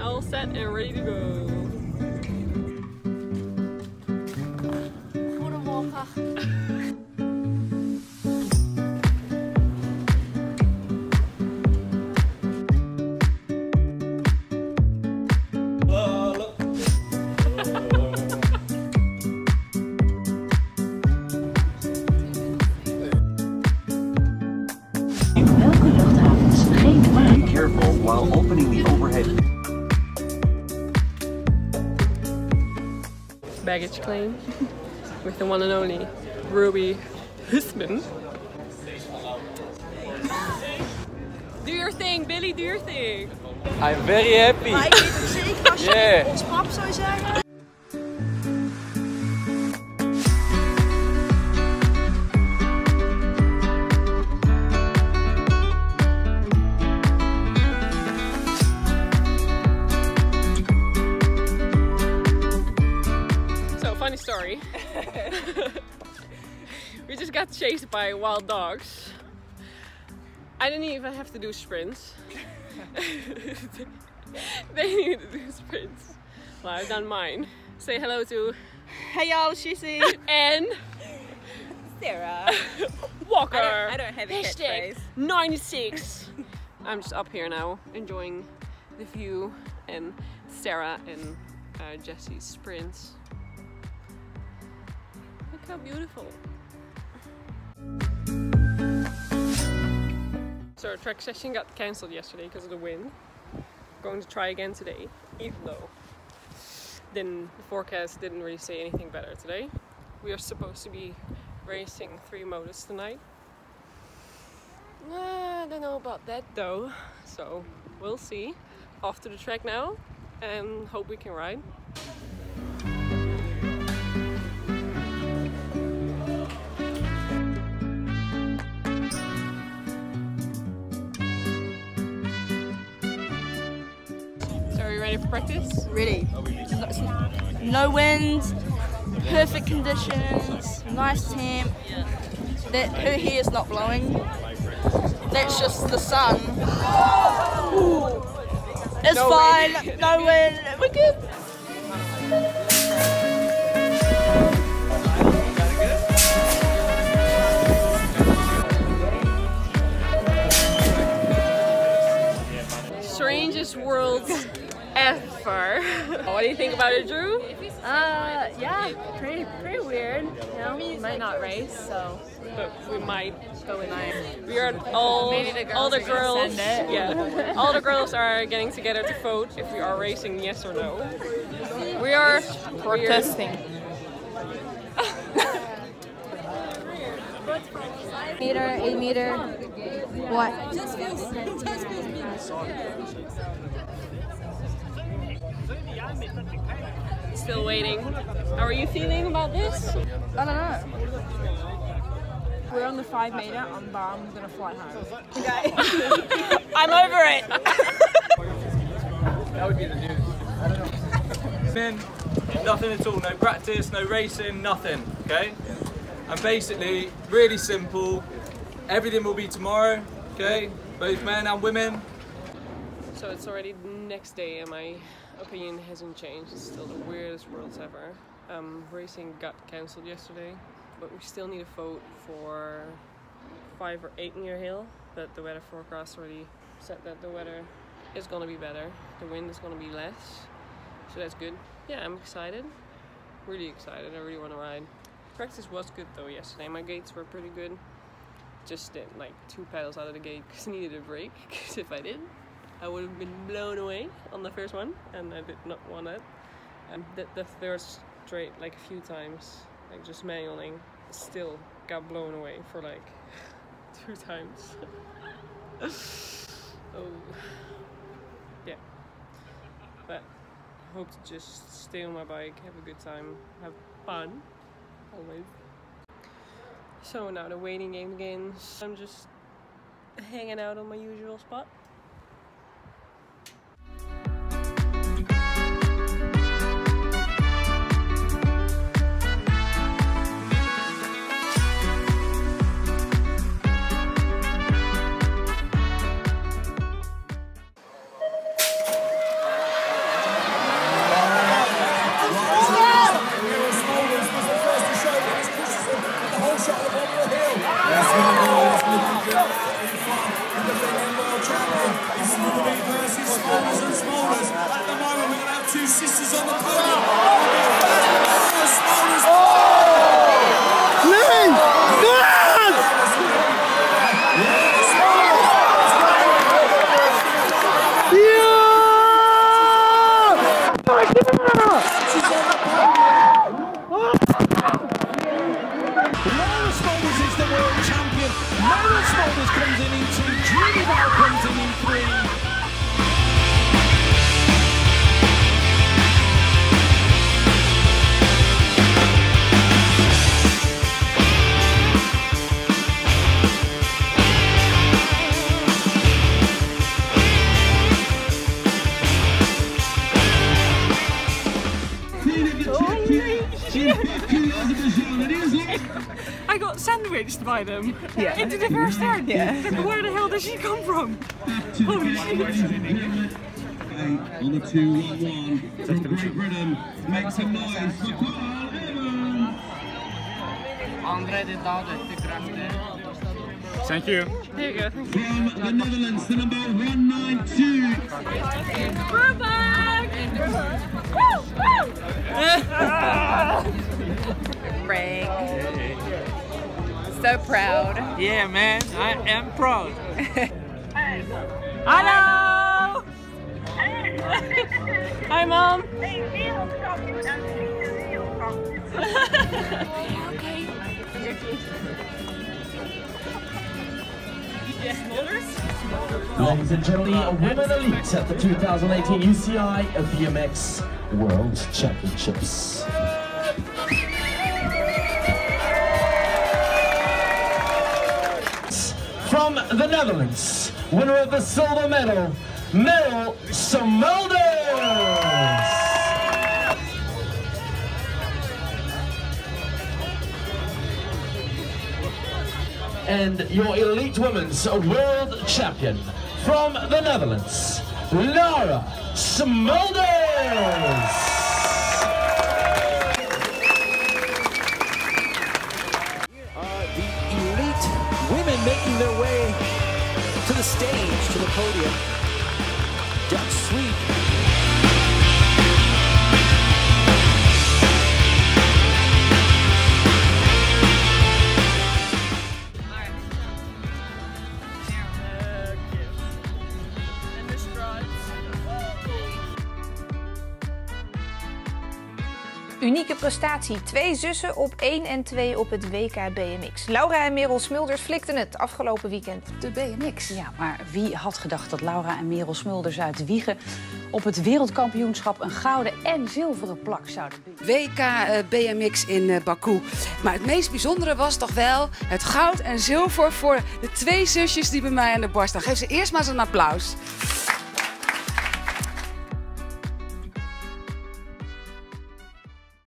all set and ready to go. What a walker. While opening the overhead. Baggage claim with the one and only Ruby Hussman. Do your thing, Billy, do your thing. I'm very happy. Yeah. Story. We just got chased by wild dogs. I didn't even have to do sprints. They needed to do sprints. Well, I've done mine. Say hello to... Hey y'all, Shissy! And... Sarah Walker! I don't have a catchphrase. 96! I'm just up here now, enjoying the view and Sarah and Jesse's sprints. How beautiful. So our track session got cancelled yesterday because of the wind. Going to try again today, even though the forecast didn't really say anything better today. We are supposed to be racing 3 motors tonight. I don't know about that though, so we'll see. Off to the track now and hope we can ride. Ready for practice? Ready. No wind, perfect conditions, nice temp. That her hair is not blowing. That's just the sun. Ooh. It's no fine. Wind. No wind. We're good. Strangest worlds. Ever. What do you think about it, Drew? Yeah, pretty weird. You know, we might not race, so. But we might. But we might. We are all the girls. Yeah, all the girls are getting together to vote if we are racing yes or no. We are protesting. Meter, 8 meter. What? Still waiting. How are you feeling about this? I don't know. We're on the 5 meter. I'm gonna fly home. Okay. I'm over it. That would be the news. I don't know. Nothing at all. No practice. No racing. Nothing. Okay. And basically, really simple. Everything will be tomorrow. Okay. Both men and women. So it's already the next day, and my opinion hasn't changed. It's still the weirdest worlds ever. Racing got cancelled yesterday, but we still need a vote for 5 or 8 meter hill. But the weather forecast already said that the weather is gonna be better. The wind is gonna be less, so that's good. Yeah, I'm excited. Really excited. I really want to ride. Practice was good though yesterday. My gates were pretty good. Just did like 2 pedals out of the gate because I needed a break. Because if I didn't, I would have been blown away on the first one, and I did not want it. And the third straight, like a few times, like just manualing, still got blown away for like 2 times. Oh, yeah. But I hope to just stay on my bike, have a good time, have fun, always. So now the waiting game begins. I'm just hanging out on my usual spot. Smulders on the corner. Laura Smulders. Oh! Please! Yes! Yeah! Oh, yeah! Laura Smulders is the world champion. Laura Smulders comes in 2, Judy Boyle comes in 3. I got sandwiched by them into the first turn. Yeah. Where the hell did she come from? Holy shit. On the 2-1 from Great Britain, make some noise for Carl Evans. Thank you. There you go. From the Netherlands, the number 192. We're back! Woo! Woo! Frank. So proud. Yeah, man. I am proud. Hello! Hi, Mom. Ladies and gentlemen, a women elite at the 2018 UCI BMX World Championships. From the Netherlands, winner of the silver medal, Merel Smulders. And your elite women's world champion from the Netherlands, Laura Smulders. Here are the elite women making their way to the stage, to the podium. Dutch sweep. Unieke prestatie. 2 zussen op 1 en 2 op het WK BMX. Laura en Merel Smulders flikten het afgelopen weekend. De BMX. Ja, maar wie had gedacht dat Laura en Merel Smulders uit Wiegen op het wereldkampioenschap een gouden en zilveren plak zouden bieden? WK BMX in Baku. Maar het meest bijzondere was toch wel het goud en zilver voor de 2 zusjes die bij mij aan de bar staan. Geef ze eerst maar eens een applaus.